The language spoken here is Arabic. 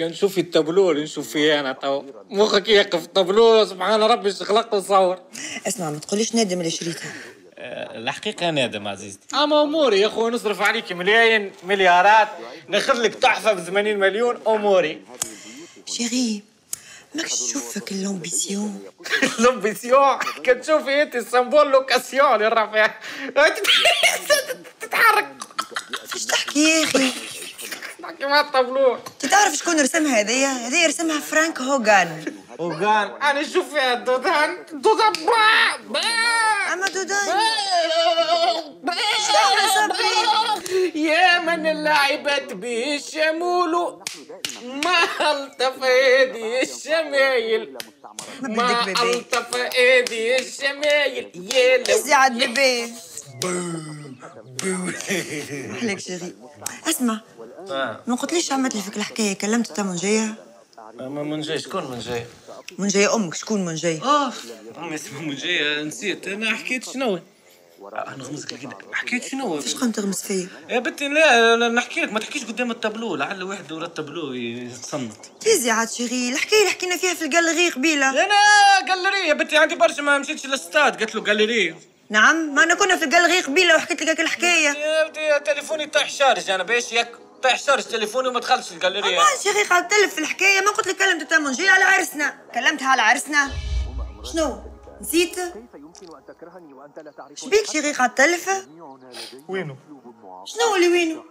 كنشوف الطابلول نشوف فيه انا تو مخك يقف طابلول سبحان ربي خلق وصور. اسمع ما تقوليش نادم اللي شريتها. الحقيقه نادم عزيزتي. اما اموري يا خويا نصرف عليك ملايين مليارات ناخذ لك تحفه ب 80 مليون اموري. شيري ماكش تشوفك اللومبيسيون. اللومبيسيون كتشوفي انت السمبول لوكاسيون يا رفيع تتحرك. كيفاش تحكي يا اخي؟ تحكي مع الطابلو. تعرف شكون رسمها هذيا؟ هذيا رسمها فرانك هوغان. هوغان انا نشوف فيها دودان دودان با اما دودان شنو صبري يا من لعبت به الشمول ما التف ايدي الشمايل ما التف ايدي الشمايل يا لوزي عاد البيت عليك شيري. اسمع ما قلتليش عملت لي فيك الحكايه كلمت تا من جايه. اما من جاي شكون من جاي؟ من جاي امك شكون من جاي؟ اوف امي اسمها من جاي نسيت انا حكيت شنو؟ نغمزك لك حكيت شنو؟ كيفاش قام تغمز فيا؟ يا بنتي لا نحكي لك ما تحكيش قدام الطابلو لعل واحد ورا الطابلو يتصنت. تيزي عاد شيري الحكايه اللي حكينا فيها في الجاليري قبيله. انا جاليري يا بنتي عندي برشا ما مشيتش للستاد قالت له جاليري. نعم ما انا كنا في الجاليري قبيله وحكيت لك الحكايه. يا بنتي تليفوني طايح شارج انا باش ياك طيح شارج تليفوني وما دخلتش الجاليري. ما شيخي قاعد تلف في الحكايه ما قلت لك كلمت التمنجي على عرسنا كلمتها على عرسنا شنو نسيت؟ شبيك شيخي قاعد تلف؟ وينو؟ شنو اللي وينو؟